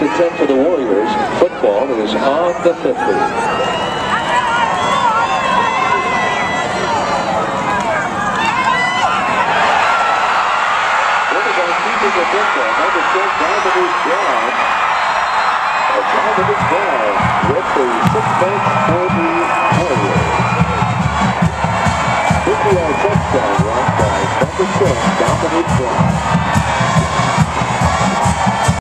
to 10 for the Warriors. Football, it is on the 50. Dominique Brown with the 6th for the Warriors. This is our touchdown run by number 6, Dominique Brown.